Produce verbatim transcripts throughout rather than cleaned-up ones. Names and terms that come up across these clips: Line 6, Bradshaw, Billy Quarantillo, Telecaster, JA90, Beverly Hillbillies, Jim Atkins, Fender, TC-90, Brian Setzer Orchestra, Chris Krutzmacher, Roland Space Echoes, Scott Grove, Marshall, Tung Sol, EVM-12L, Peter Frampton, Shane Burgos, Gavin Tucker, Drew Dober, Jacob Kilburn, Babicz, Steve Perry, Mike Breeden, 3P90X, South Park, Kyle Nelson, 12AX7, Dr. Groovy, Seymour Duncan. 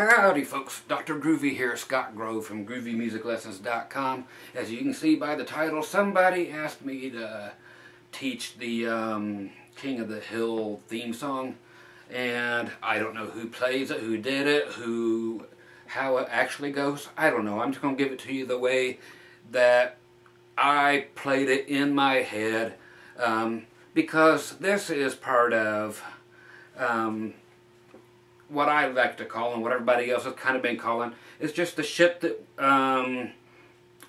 Howdy folks, Doctor Groovy here, Scott Grove from Groovy Music Lessons dot com. As you can see by the title, somebody asked me to teach the um, King of the Hill theme song, and I don't know who plays it, who did it, who, how it actually goes. I don't know. I'm just going to give it to you the way that I played it in my head, um, because this is part of... Um, what I like to call, and what everybody else has kind of been calling, is just the shit that um,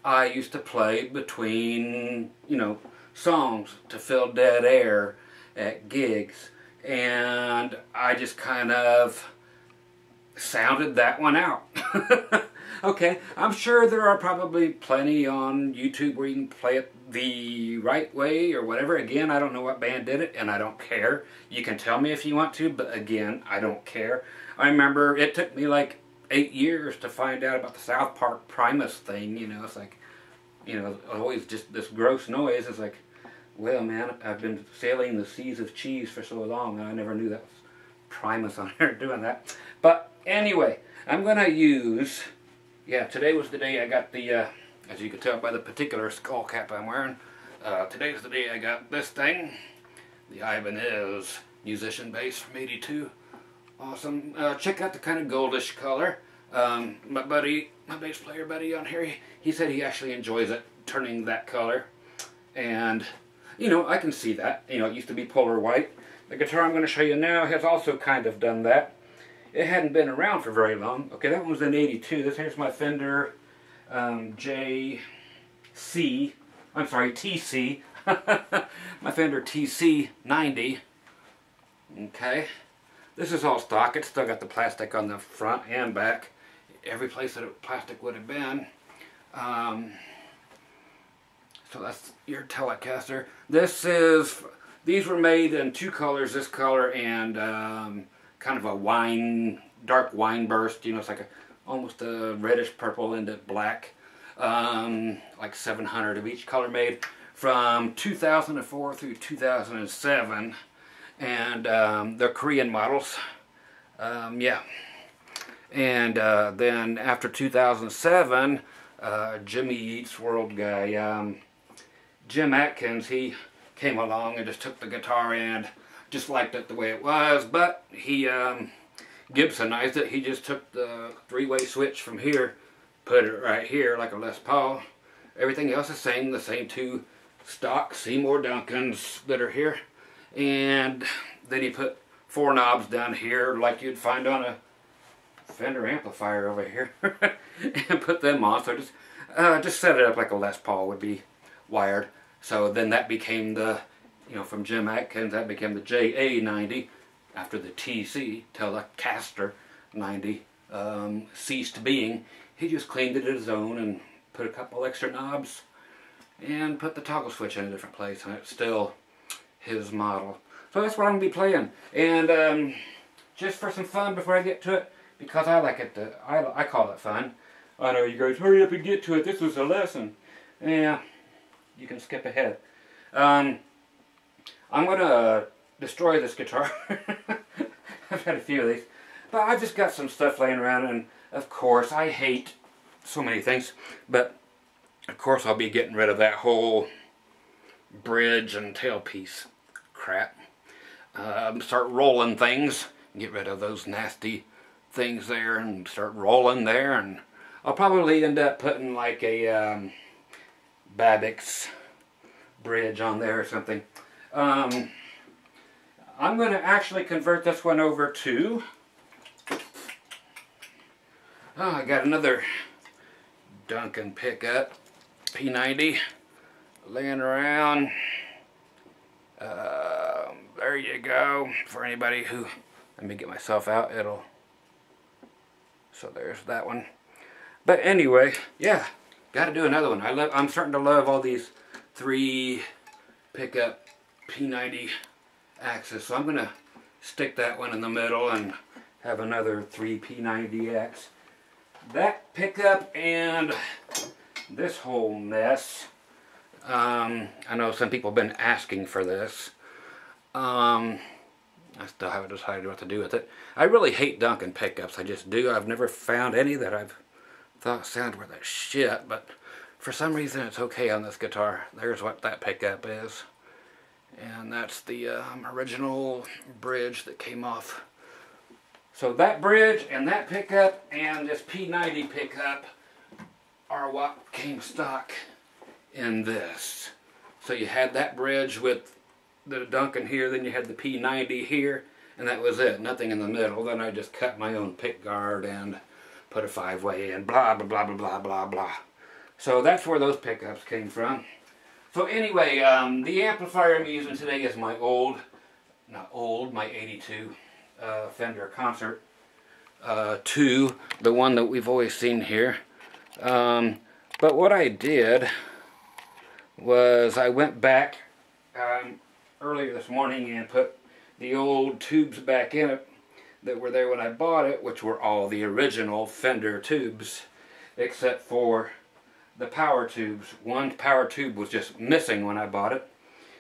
I used to play between, you know, songs to fill dead air at gigs. And I just kind of sounded that one out. Okay, I'm sure there are probably plenty on YouTube where you can play it the right way or whatever. Again, I don't know what band did it, and I don't care. You can tell me if you want to, but again, I don't care. I remember it took me like eight years to find out about the South Park Primus thing, you know. It's like, you know, always just this gross noise. It's like, well, man, I've been sailing the seas of cheese for so long, and I never knew that was Primus on there doing that. But anyway, I'm going to use... Yeah, today was the day I got the, uh, as you can tell by the particular skull cap I'm wearing, uh, today's the day I got this thing, the Ibanez Musician Bass from eighty-two. Awesome. Uh, check out the kind of goldish color. Um, my buddy, my bass player buddy on here, he, he said he actually enjoys it, turning that color. And, you know, I can see that. You know, it used to be polar white. The guitar I'm going to show you now has also kind of done that. It hadn't been around for very long. Okay, that one was in eighty-two. This here's my Fender um, J C, I'm sorry, T C. My Fender T C ninety. Okay, this is all stock. It's still got the plastic on the front and back. Every place that it, plastic would have been. Um, so that's your Telecaster. This is, these were made in two colors, this color and... Um, kind of a wine, dark wine burst, you know, it's like a, almost a reddish purple into black, um, like seven hundred of each color made from two thousand four through two thousand seven, and um, they're Korean models, um, yeah, and uh, then after two thousand seven, uh, Jimmy Eats World guy, um, Jim Atkins, he came along and just took the guitar and just liked it the way it was, but he um, Gibsonized it. He just took the three-way switch from here, put it right here like a Les Paul. Everything else is the same, the same two stock Seymour Duncans that are here. And then he put four knobs down here like you'd find on a Fender amplifier over here and put them on. So just, uh, just set it up like a Les Paul would be wired. So then that became the... You know, from Jim Atkins, that became the J A ninety, after the T C, Telecaster ninety, um, ceased being. He just cleaned it his own and put a couple extra knobs and put the toggle switch in a different place, and it's still his model. So that's what I'm going to be playing. And um, just for some fun before I get to it, because I like it, to, I, I call it fun. I know you guys, hurry up and get to it, this was a lesson. Yeah, you can skip ahead. Um... I'm going to destroy this guitar. I've had a few of these. But I've just got some stuff laying around, and of course I hate so many things. But of course I'll be getting rid of that whole bridge and tailpiece crap. Um, start rolling things. Get rid of those nasty things there and start rolling there. And I'll probably end up putting like a um, Babicz bridge on there or something. Um, I'm going to actually convert this one over to, oh, I got another Duncan pickup, P ninety, laying around, uh, there you go, for anybody who, let me get myself out, it'll, so there's that one, but anyway, yeah, gotta do another one. I love, I'm starting to love all these three pickup P ninety axis, so I'm going to stick that one in the middle and have another three P ninety X. That pickup and this whole mess, um, I know some people have been asking for this. Um, I still haven't decided what to do with it. I really hate Duncan pickups, I just do. I've never found any that I've thought sound worth a shit, but for some reason it's okay on this guitar. There's what that pickup is. And that's the um, original bridge that came off. So that bridge and that pickup and this P ninety pickup are what came stock in this. So you had that bridge with the Duncan here, then you had the P ninety here, and that was it. Nothing in the middle. Then I just cut my own pick guard and put a five-way in, blah, blah, blah, blah, blah, blah, blah. So that's where those pickups came from. So anyway, um, the amplifier I'm using today is my old, not old, my eighty-two uh, Fender Concert uh, two, the one that we've always seen here. Um, but what I did was I went back um, earlier this morning and put the old tubes back in it that were there when I bought it, which were all the original Fender tubes, except for the power tubes. One power tube was just missing when I bought it,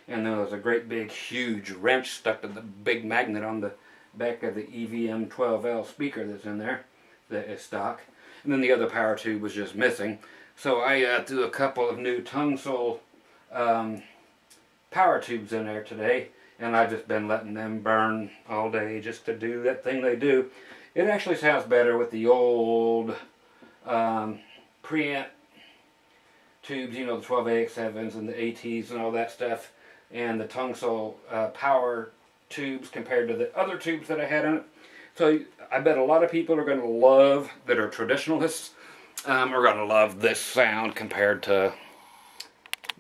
and there was a great big huge wrench stuck to the big magnet on the back of the E V M twelve L speaker that's in there, that is stock. And then the other power tube was just missing. So I uh, threw a couple of new Tung Sol um, power tubes in there today, and I've just been letting them burn all day just to do that thing they do. It actually sounds better with the old um, preamp tubes, you know, the twelve A X sevens and the A Ts and all that stuff, and the Tung Sol uh, power tubes compared to the other tubes that I had in it. So I bet a lot of people are going to love, that are traditionalists, um, are going to love this sound compared to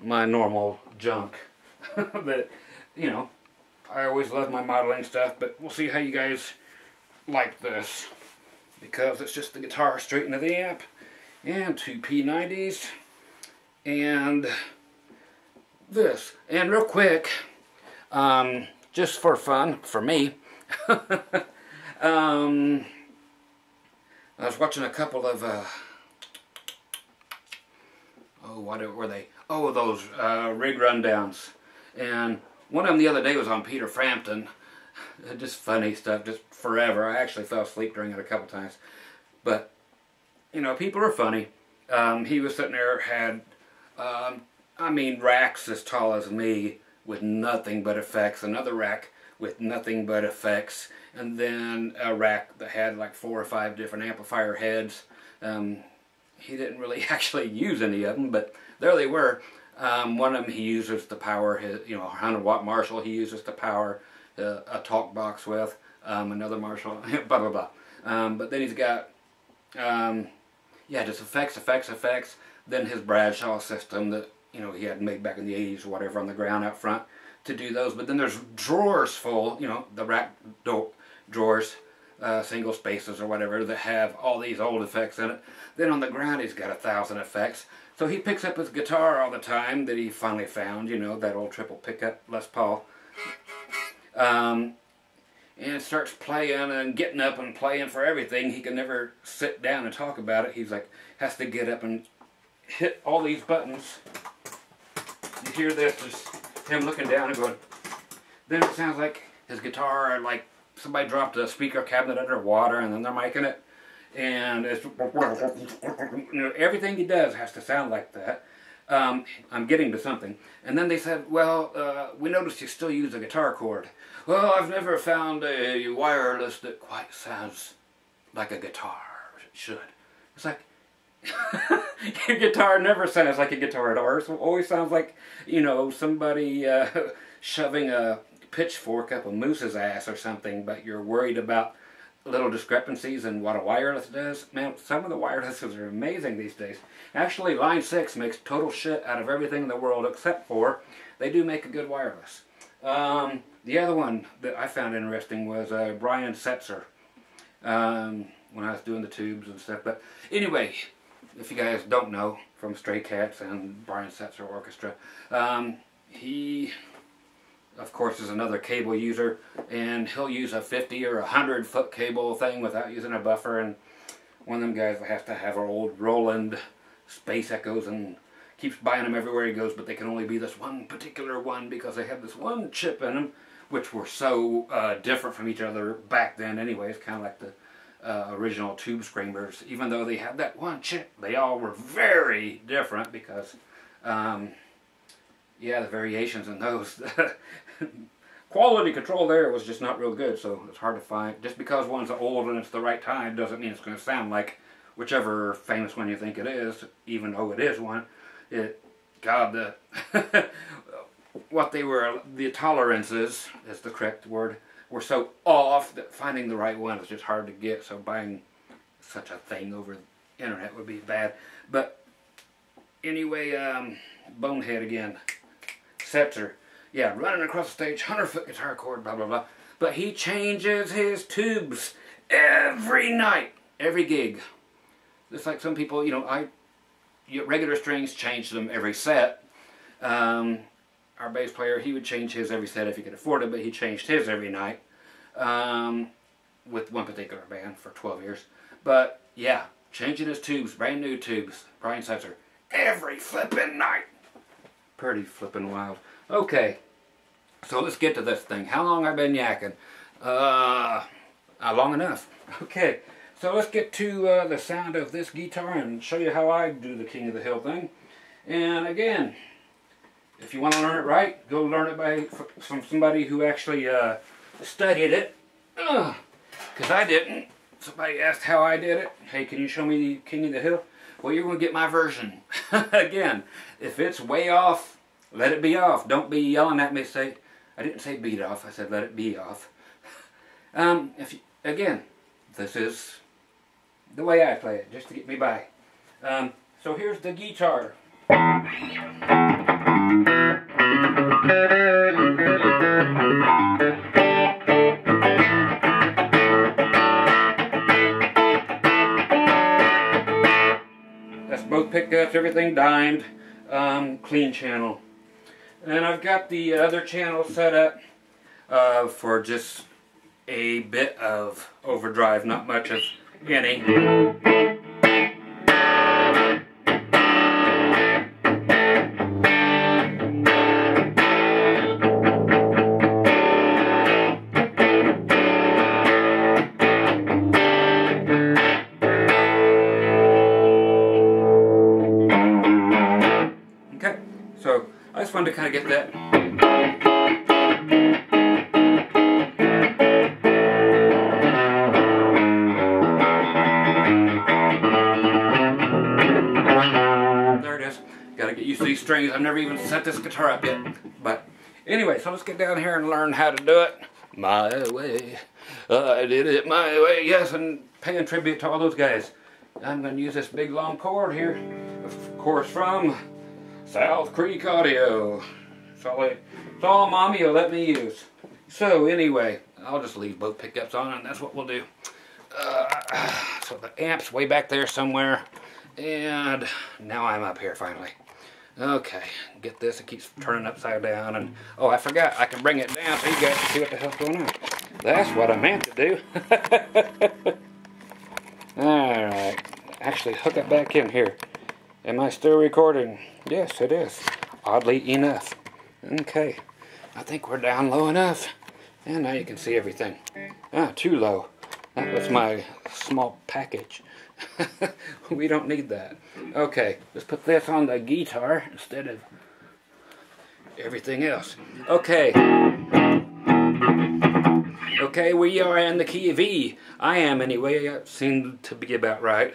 my normal junk. But, you know, I always love my modeling stuff, but we'll see how you guys like this, because it's just the guitar straight into the amp and two P ninety s. And this. And real quick, um, just for fun, for me, um, I was watching a couple of, uh, oh, what were they? Oh, those uh, rig rundowns. And one of them the other day was on Peter Frampton. Just funny stuff, just forever. I actually fell asleep during it a couple times. But, you know, people are funny. Um, he was sitting there, had... Um, I mean, racks as tall as me with nothing but effects, another rack with nothing but effects, and then a rack that had like four or five different amplifier heads. Um, he didn't really actually use any of them, but there they were. Um, one of them he uses the power, his, you know, one hundred watt Marshall he uses the power uh, a talk box with, um, another Marshall, blah, blah, blah. Um, but then he's got, um, yeah, just effects, effects, effects. Then his Bradshaw system that, you know, he had made back in the eighties or whatever on the ground out front to do those. But then there's drawers full, you know, the rack do drawers, uh, single spaces or whatever, that have all these old effects in it. Then on the ground he's got a thousand effects. So he picks up his guitar all the time that he finally found, you know, that old triple pickup Les Paul. Um, and starts playing and getting up and playing for everything. He can never sit down and talk about it. He's like, has to get up and hit all these buttons. You hear this, just him looking down and going. Then it sounds like his guitar, like somebody dropped a speaker cabinet underwater and then they're making it. And it's, you know, everything he does has to sound like that. Um, I'm getting to something. And then they said, well, uh, we noticed you still use a guitar cord. Well, I've never found a wireless that quite sounds like a guitar should. It's like, your guitar never sounds like a guitar at all. It always sounds like, you know, somebody uh, shoving a pitchfork up a moose's ass or something, but you're worried about little discrepancies in what a wireless does. Man, some of the wirelesses are amazing these days. Actually, Line six makes total shit out of everything in the world except for they do make a good wireless. Um, the other one that I found interesting was uh, Brian Setzer, um, when I was doing the tubes and stuff. But anyway... If you guys don't know, from Stray Cats and Brian Setzer Orchestra, um, he, of course, is another cable user, and he'll use a fifty or a hundred foot cable thing without using a buffer, and one of them guys that has to have an old Roland Space Echoes and keeps buying them everywhere he goes, but they can only be this one particular one because they have this one chip in them which were so uh, different from each other back then anyway. It's kind of like the uh, original Tube Screamers. Even though they had that one chip, they all were very different because, um, yeah, the variations in those. Quality control there was just not real good, so it's hard to find. Just because one's old and it's the right time doesn't mean it's going to sound like whichever famous one you think it is, even though it is one. It, God, the what they were, the tolerances, is the correct word, were so off that finding the right one is just hard to get, so buying such a thing over the internet would be bad. But anyway, um, Bonehead again, Setzer, yeah, running across the stage, one hundred foot guitar chord, blah, blah, blah. But he changes his tubes every night, every gig. It's like some people, you know, I, regular strings change them every set. Um, our bass player, he would change his every set if he could afford it, but he changed his every night um, with one particular band for twelve years. But yeah, changing his tubes, brand new tubes, Brian Setzer, every flipping night. Pretty flipping wild. Okay, so let's get to this thing. How long I've been yakking? Uh, not long enough. Okay, so let's get to uh, the sound of this guitar and show you how I do the King of the Hill thing. And again, if you want to learn it right, go learn it by from somebody who actually uh, studied it. Because I didn't. Somebody asked how I did it. Hey, can you show me the King of the Hill? Well, you're going to get my version. Again, if it's way off, let it be off. Don't be yelling at me. Say, I didn't say beat off. I said let it be off. Um, if you, again, this is the way I play it, just to get me by. Um, so here's the guitar. That's both pickups. Everything dimed, um, clean channel. And I've got the other channel set up uh, for just a bit of overdrive, not much of any. To kind of get that. There it is. Gotta get used to these strings. I've never even set this guitar up yet. But anyway, so let's get down here and learn how to do it my way. I did it my way, yes, and paying tribute to all those guys. I'm gonna use this big long chord here, of course, from South Creek Audio. It's all, it, it's all Mommy will let me use. So anyway, I'll just leave both pickups on and that's what we'll do. Uh, so the amp's way back there somewhere. And now I'm up here finally. Okay, get this. It keeps turning upside down. And oh, I forgot. I can bring it down so you guys can see what the hell's going on. That's what I meant to do. Alright. Actually, hook it back in here. Am I still recording? Yes, it is. Oddly enough. Okay. I think we're down low enough. And now you can see everything. Ah, too low. That was my small package. We don't need that. Okay, let's put this on the guitar instead of everything else. Okay. Okay, we are in the key of E. I am anyway. That seemed to be about right.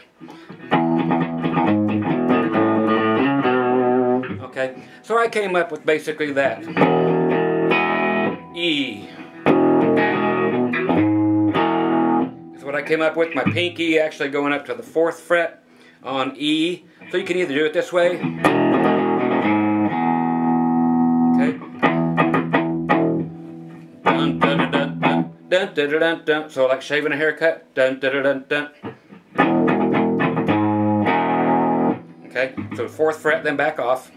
Okay, so I came up with basically that. E. That's what I came up with, my pinky actually going up to the fourth fret on E. So you can either do it this way. Okay. Dun, dun, dun, dun, dun, dun, dun, dun, dun. So like shaving a haircut. Dun, dun, dun, dun, dun. Okay, so fourth fret, then back off.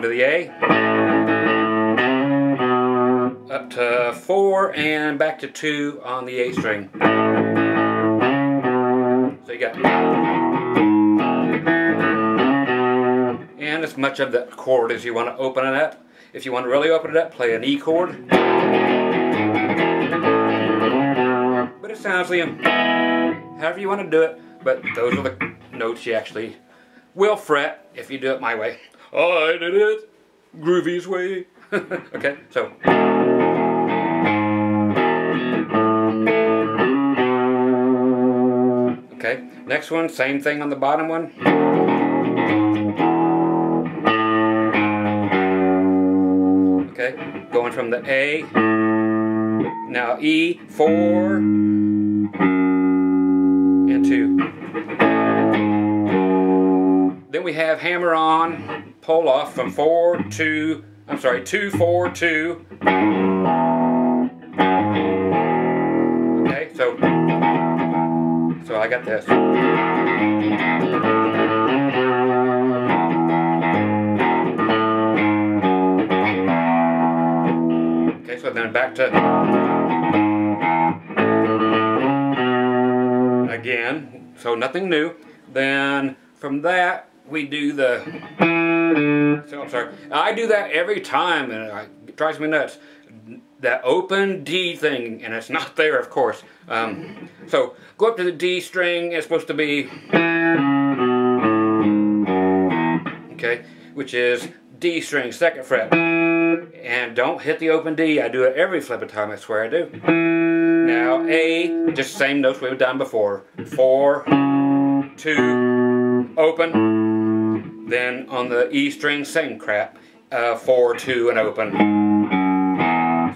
To the A, up to four and back to two on the A string. So you got, and find as much of the chord as you want to open it up. If you want to really open it up, play an E chord. But it sounds like however you want to do it, but those are the notes you actually will fret if you do it my way. I did it Groovy's way. Okay, so. Okay, next one, same thing on the bottom one. Okay, going from the A, now E, four, and two. Then we have hammer on, pull off from four, two, I'm sorry, two, four, two. Okay, so, so I got this. Okay, so then back to again, so nothing new. Then from that we do the, so I'm sorry, I do that every time and it drives me nuts, that open D thing, and it's not there, of course. Um, so go up to the D string, it's supposed to be, okay, which is D string, second fret. And don't hit the open D. I do it every flip of time, I swear I do. Now A, just same notes we've done before. Four, two, open. Then on the E string, same crap. Uh, four, two, and open.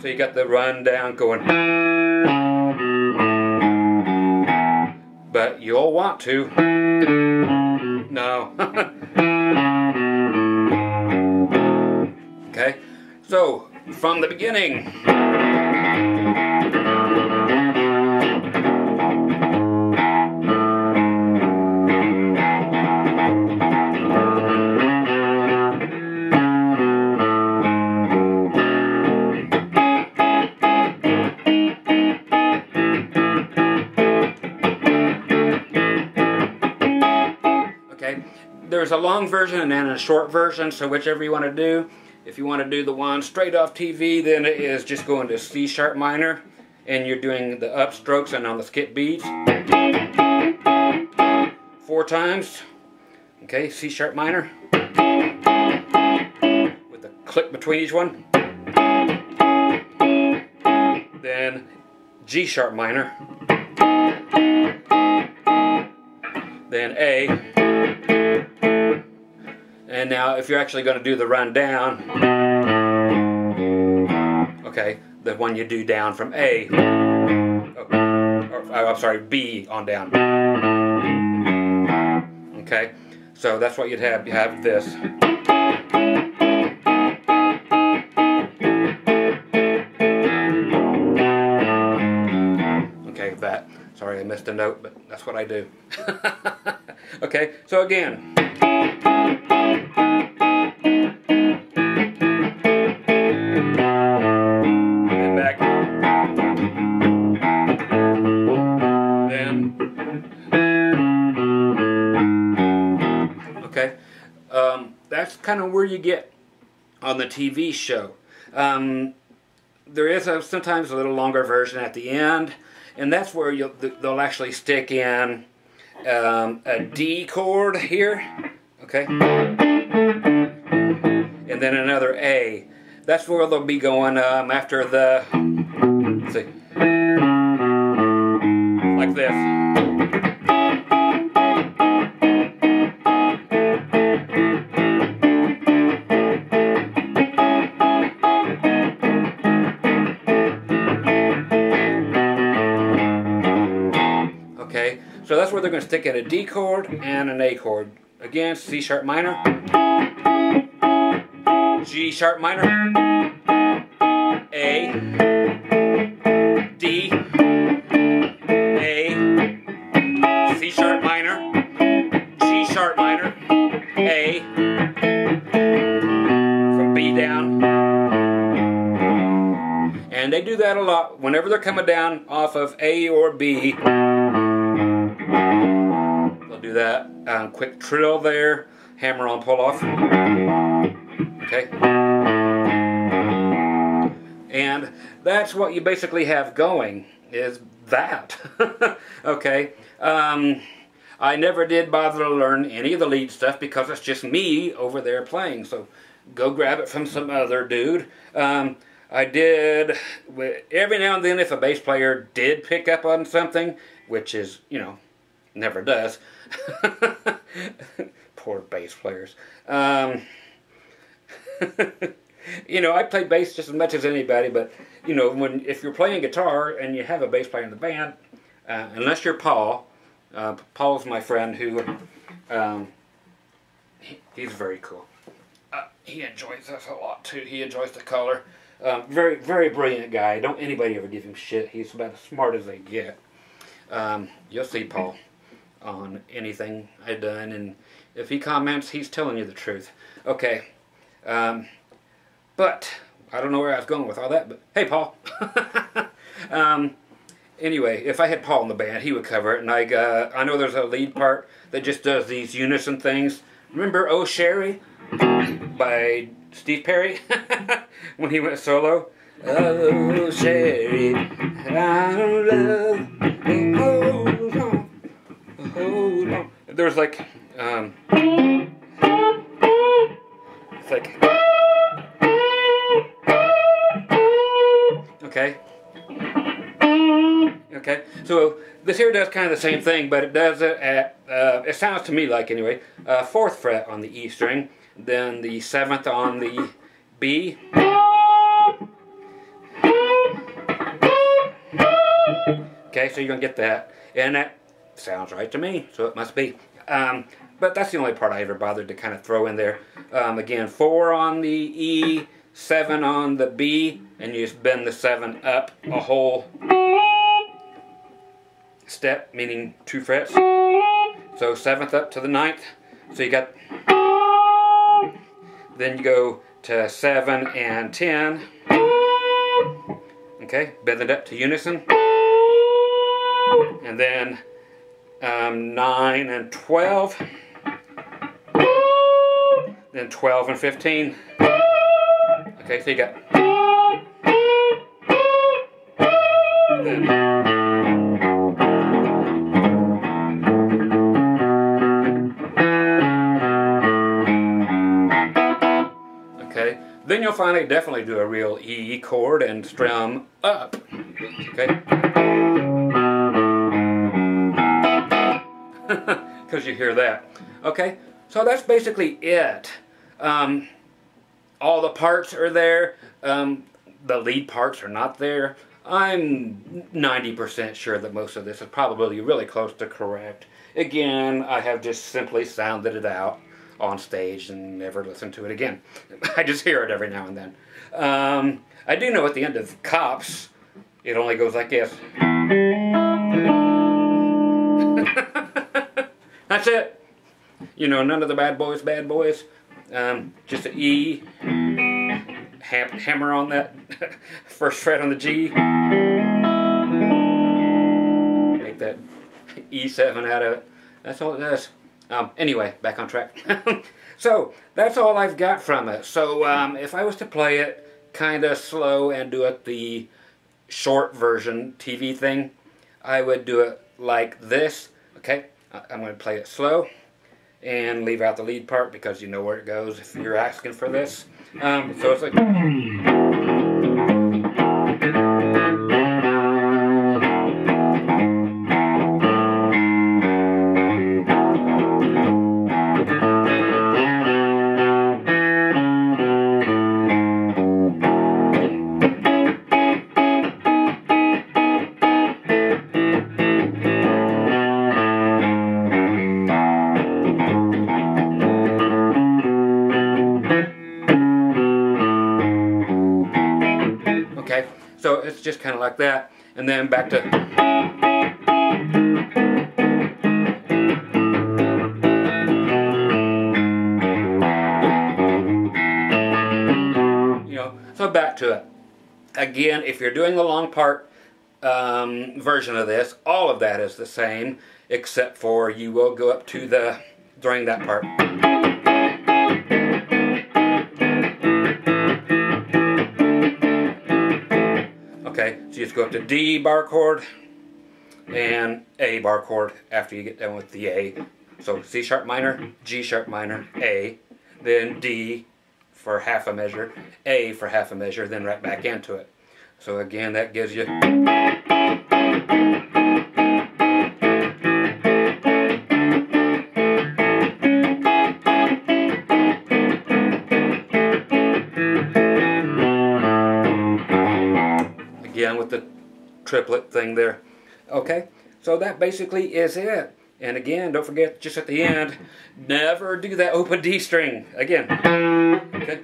So you got the run down going. But you'll want to. No. Okay. So, from the beginning. Okay, there's a long version and a short version, so whichever you want to do. If you want to do the one straight off T V, then it is just going to C sharp minor, and you're doing the upstrokes and on the skip beats. Four times. Okay, C sharp minor. With a click between each one. Then G sharp minor. Then A. And now, if you're actually going to do the run down, okay, the one you do down from A, oh, or, I'm sorry, B on down. Okay, so that's what you'd have. You have this. Okay, that. Sorry, I missed a note, but that's what I do. Okay, so again. And back. Then. Okay. Um, that's kind of where you get on the T V show. Um, there is a, sometimes a little longer version at the end, and that's where you'll, they'll actually stick in um, a D chord here. Okay, and then another A. That's where they'll be going um, after the, let's see, like this. Okay, so that's where they're going to stick in a D chord and an A chord. Again, C sharp minor, G sharp minor, A, D, A, C sharp minor, G sharp minor, A, from B down. And they do that a lot whenever they're coming down off of A or B. They'll do that. Um, quick trill there, hammer on pull off, okay? And that's what you basically have going, is that, okay? Um, I never did bother to learn any of the lead stuff because it's just me over there playing, so go grab it from some other dude. Um, I did, every now and then if a bass player did pick up on something, which is, you know, never does. Poor bass players. Um, you know, I play bass just as much as anybody, but, you know, when if you're playing guitar and you have a bass player in the band, uh, unless you're Paul, uh, Paul's my friend who, um, he, he's very cool. Uh, he enjoys us a lot, too. He enjoys the color. Um, very, very brilliant guy. Don't anybody ever give him shit. He's about as smart as they get. Um, you'll see Paul on anything I've done, and if he comments, he's telling you the truth. Okay. Um, but, I don't know where I was going with all that, but hey, Paul. um, anyway, if I had Paul in the band, he would cover it, and I, uh, I know there's a lead part that just does these unison things. Remember Oh Sherry by Steve Perry when he went solo? Oh, Sherry, I don't love. Hold on, hold on. There was like, um, it's like, okay, okay. So this here does kind of the same thing, but it does it at, uh, it sounds to me like anyway, uh, fourth fret on the E string, then the seventh on the B. Okay, so you're going to get that, and that sounds right to me, so it must be. Um, but that's the only part I ever bothered to kind of throw in there. Um, again, four on the E, seven on the B, and you just bend the seven up a whole step, meaning two frets. So seventh up to the ninth, so you got, then you go to seven and ten, okay, bend it up to unison. And then um, nine and twelve, then twelve and fifteen. Okay, so you got, then, okay, then you'll finally definitely do a real E chord and strum up. Okay. Because you hear that. Okay, so that's basically it. Um, all the parts are there. Um, the lead parts are not there. I'm ninety percent sure that most of this is probably really close to correct. Again, I have just simply sounded it out on stage and never listened to it again. I just hear it every now and then. Um, I do know at the end of Cops, it only goes like this. That's it. You know, none of the bad boys, bad boys. Um, just an E, ham hammer on that first fret on the G. Make that E seven out of it. That's all it does. Um, anyway, back on track. So, that's all I've got from it. So, um, if I was to play it kind of slow and do it the short version T V thing, I would do it like this, okay? I'm going to play it slow and leave out the lead part because you know where it goes if you're asking for this. Um, so it's like... just kind of like that, and then back to, you know, so back to it. Again, if you're doing the long part um, version of this, all of that is the same, except for you will go up to the, during that part. you just go up to D bar chord and A bar chord after you get done with the A. So C sharp minor, G sharp minor, A, then D for half a measure, A for half a measure, then right back into it. So again, that gives you... Again, with the triplet thing there. Okay, so that basically is it. And again, don't forget, just at the end, never do that open D string. Again. Okay.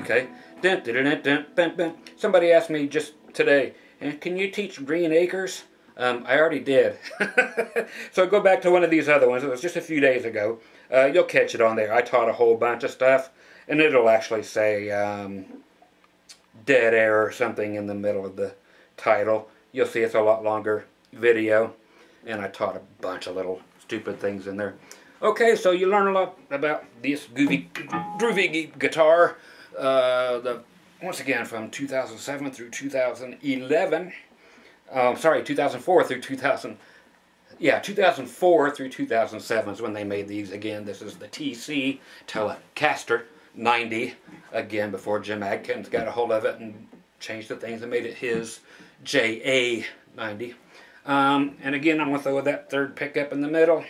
Okay. Dun, dun, dun, dun, dun, dun. Somebody asked me just today, can you teach Green Acres? Um, I already did. So go back to one of these other ones. It was just a few days ago. Uh, you'll catch it on there. I taught a whole bunch of stuff. And it'll actually say um, dead air or something in the middle of the title. You'll see it's a lot longer video, and I taught a bunch of little stupid things in there. Okay, so you learn a lot about this groovy, groovy guitar. Uh, the once again from two thousand seven through two thousand eleven. Um, sorry, two thousand four through two thousand. Yeah, two thousand four through two thousand seven is when they made these. Again, this is the T C Telecaster ninety. Again, before Jim Atkins got a hold of it and changed the things and made it his. J A ninety. Um, and again, I'm going to throw that third pickup in the middle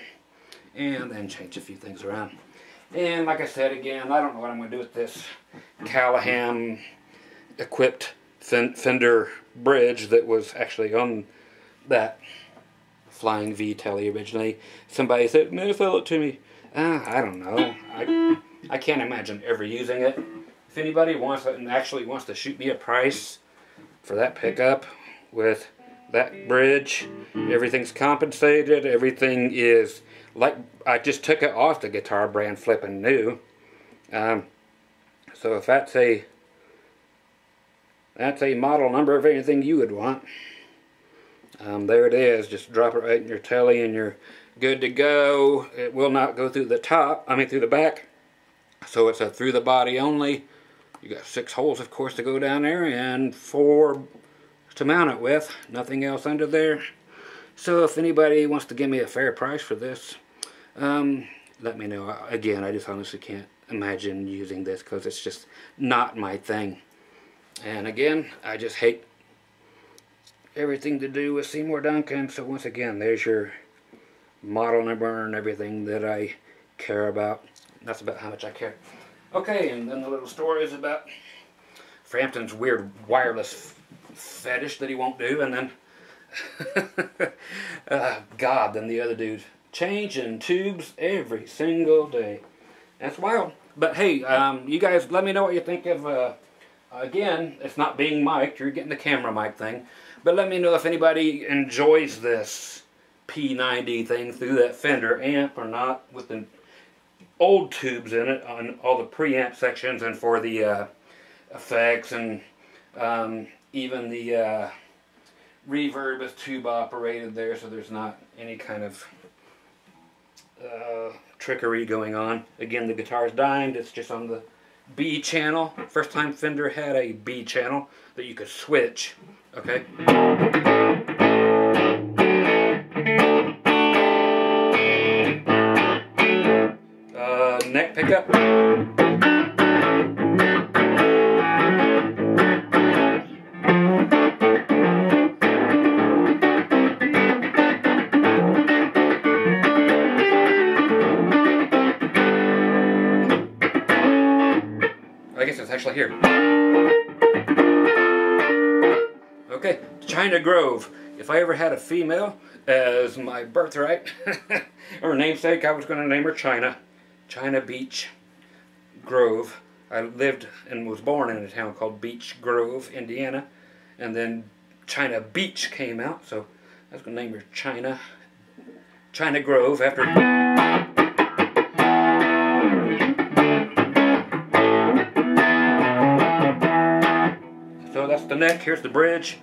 and then change a few things around. And like I said, again, I don't know what I'm going to do with this Callahan equipped Fender bridge that was actually on that Flying V Telly originally. Somebody said, no, sell it to me. Uh, I don't know. I, I can't imagine ever using it. If anybody wants it and actually wants to shoot me a price for that pickup with that bridge, everything's compensated, everything is like I just took it off the guitar brand flipping new. Um, so if that's a that's a model number of anything you would want, um, there it is. Just drop it right in your telly and you're good to go. It will not go through the top, I mean through the back, so it's a through the body only. You got six holes, of course, to go down there and four to mount it with. Nothing else under there. So if anybody wants to give me a fair price for this, um, let me know. Again, I just honestly can't imagine using this because it's just not my thing. And again, I just hate everything to do with Seymour Duncan. So once again, there's your model number and everything that I care about. That's about how much I care. Okay, and then the little story is about Frampton's weird wireless f fetish that he won't do, and then, uh, God, then the other dude, changing tubes every single day. That's wild. But hey, um, you guys, let me know what you think of, uh, again, it's not being mic'd, you're getting the camera mic thing, but let me know if anybody enjoys this P ninety thing through that Fender amp or not with the old tubes in it on all the preamp sections and for the uh, effects, and um, even the uh, reverb is tube operated there, so there's not any kind of uh, trickery going on. Again, the guitar's dimed, it's just on the B channel. First time Fender had a B channel that you could switch, okay? Neck pickup. I guess it's actually here. Okay, China Grove. If I ever had a female as my birthright or namesake, I was going to name her China. China Beach Grove. I lived and was born in a town called Beach Grove, Indiana, and then China Beach came out, so I was going to name her China, China Grove after... So that's the neck, here's the bridge.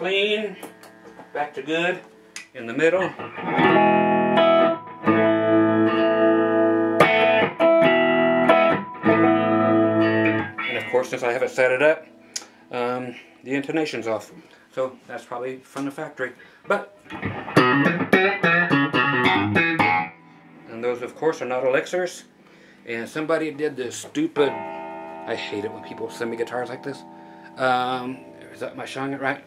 Clean, back to good, in the middle. And of course, since I haven't set it up, um, the intonation's off. So that's probably from the factory. But and those, of course, are not elixirs. And somebody did this stupid, I hate it when people send me guitars like this. Um, is that my showing it right?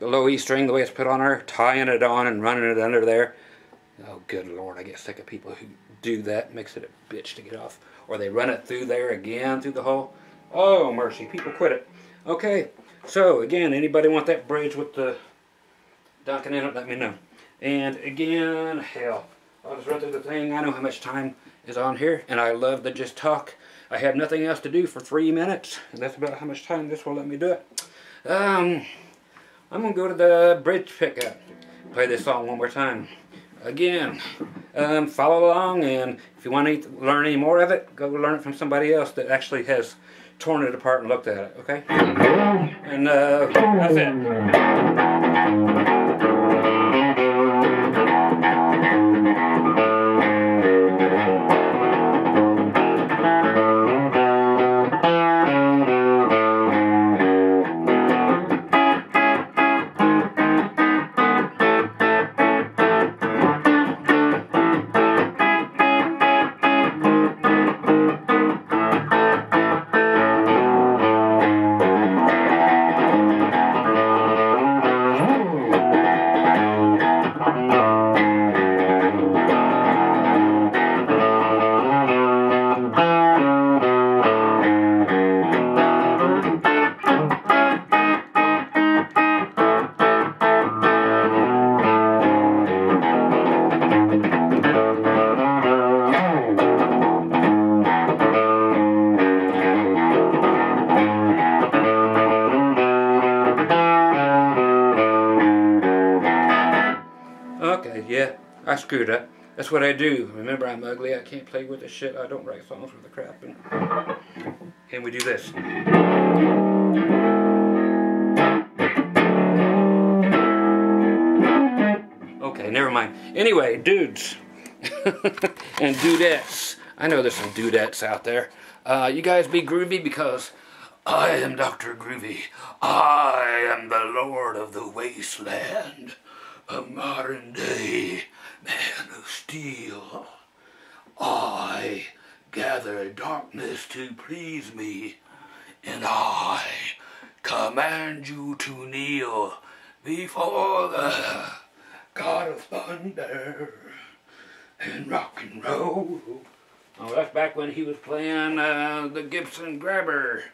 The low E string, the way it's put on her, tying it on and running it under there. Oh, good Lord, I get sick of people who do that. Makes it a bitch to get off. Or they run it through there again, through the hole. Oh, mercy, people quit it. Okay, so again, anybody want that bridge with the Duncan in it, let me know. And again, hell, I'll just run through the thing. I know how much time is on here, and I love to just talk. I have nothing else to do for three minutes, and that's about how much time this will let me do it. Um, I'm going to go to the bridge pickup, play this song one more time. Again, um, follow along, and if you want to learn any more of it, go learn it from somebody else that actually has torn it apart and looked at it, okay? And uh, that's it. I screwed up. That's what I do. Remember, I'm ugly. I can't play with this shit. I don't write songs for the crap. And, and we do this. Okay, never mind. Anyway, dudes and dudettes. I know there's some dudettes out there. Uh, you guys be groovy because I am Doctor Groovy. I am the Lord of the Wasteland. A modern day man of steel. I gather darkness to please me, and I command you to kneel before the God of Thunder and rock and roll. Oh, that's back when he was playing uh, the Gibson Grabber.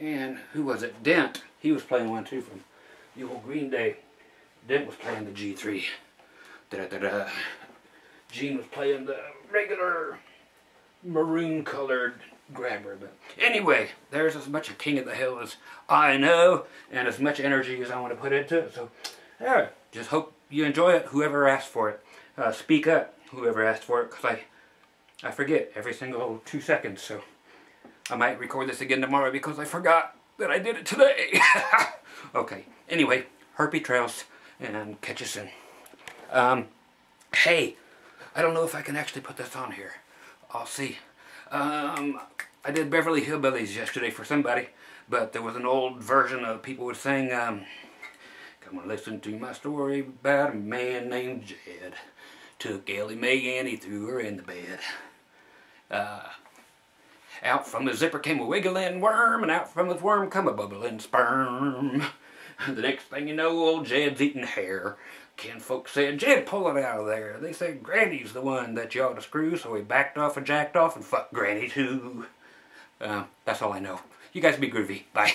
And who was it? Dent. He was playing one too from the old Green Day. Dent was playing the G three. Da, da, da. Gene was playing the regular maroon-colored grabber. But anyway, there's as much a King of the Hill as I know, and as much energy as I want to put into it. So, yeah, just hope you enjoy it, whoever asked for it. Uh, speak up, whoever asked for it, because I, I forget every single two seconds. So, I might record this again tomorrow because I forgot that I did it today. Okay, anyway, herpy trails. And catch you soon. Um, hey, I don't know if I can actually put this on here. I'll see. Um, I did Beverly Hillbillies yesterday for somebody, but there was an old version of people would sing, um, come on, listen to my story about a man named Jed. Took Ellie Mae and he threw her in the bed. Uh, out from the zipper came a wiggling worm, and out from the worm come a bubbling sperm. The next thing you know, old Jed's eating hair. Ken folks said, Jed, pull it out of there. They said, Granny's the one that you ought to screw, so he backed off and jacked off and fucked Granny too. Uh, that's all I know. You guys be groovy. Bye.